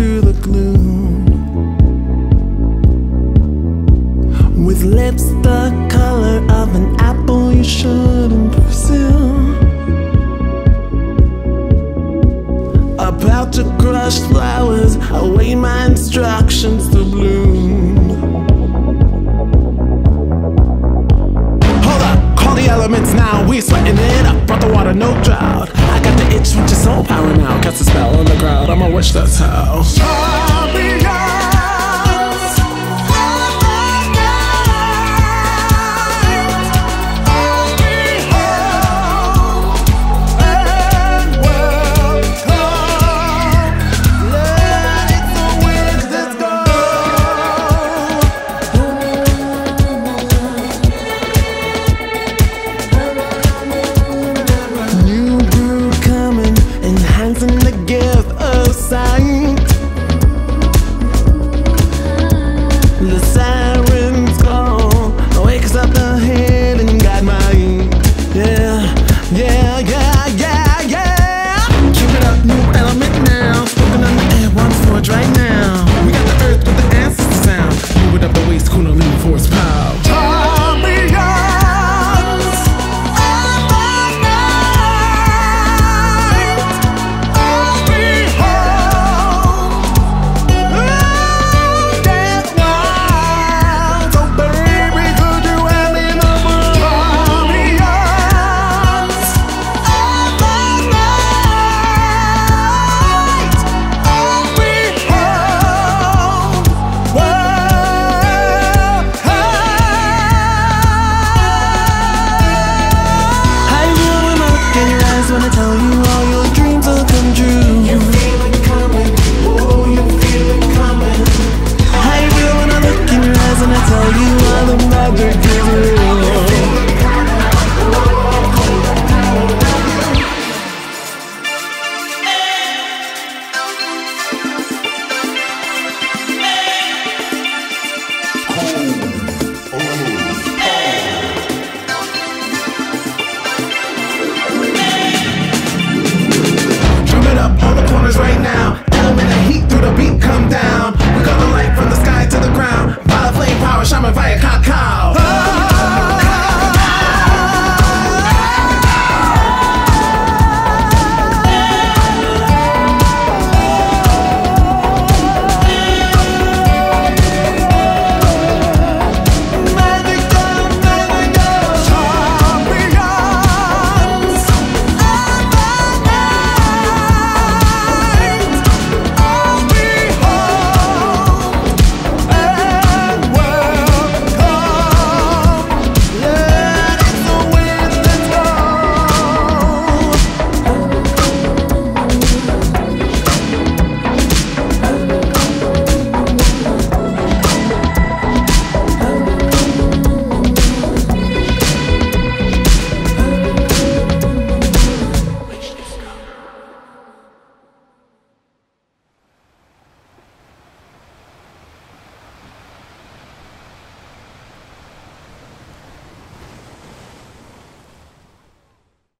through the gloom. With lips the color of an apple you shouldn't pursue, about to crush flowers, await my instructions to bloom. Elements now, we sweating it up, brought the water, no drought. I got the itch, which is soul power now. Cast a spell on the crowd, I'ma wish that's how. Via